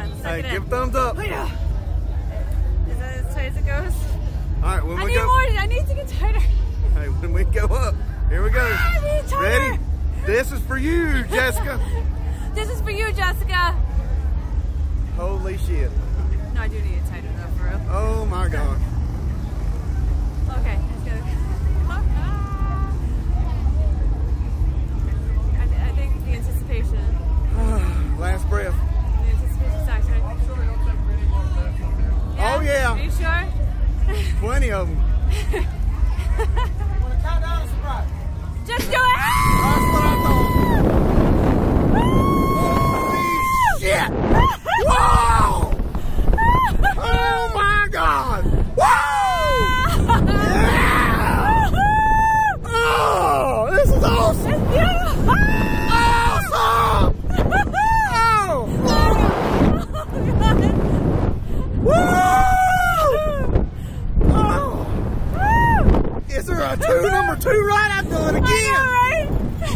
on. Suck it in. Give a thumbs up. Yeah. Is that as tight as it goes? All right, when we go. I need to get tighter. All right, when we go up, here we go. Ready? This is for you, Jessica. This is for you, Jessica. Holy shit. No, I do need it tighter though, for real. Oh my God. Okay, let's go. I think the anticipation. Last breath. The anticipation sucks, right? Yeah? Oh yeah. Are you sure? Plenty of them. When I count down, it's right. Just do it! That's what I thought. Holy shit! Wow! Oh my God! Wow! Yeah! Oh, this is awesome! It's beautiful! Awesome! Oh! Woo! Oh! Is there a number two right? I've done it again! I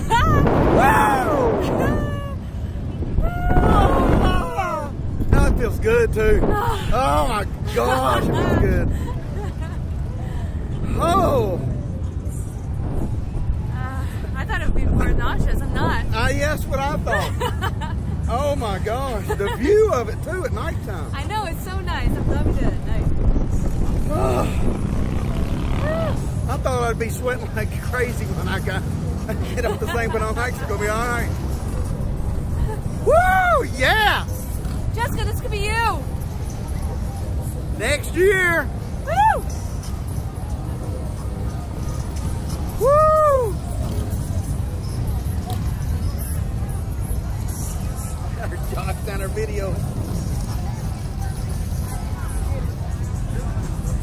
know, right? Wow! Feels good too. Oh my gosh, it feels good. Oh. I thought it would be more nauseous. I'm not. Yes, that's what I thought. Oh my gosh, the view of it too at nighttime. I know, it's so nice. I loved it at night. Oh. I thought I'd be sweating like crazy when I get off the thing, but I'm actually gonna be all right. Woo! Yeah. Jessica, this could be you. Next year. Woo! Woo! Our dog's on our video.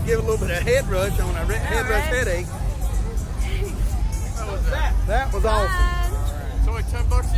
Give a little bit of head rush on our head rush headache. That was awesome. It's only $10 a year.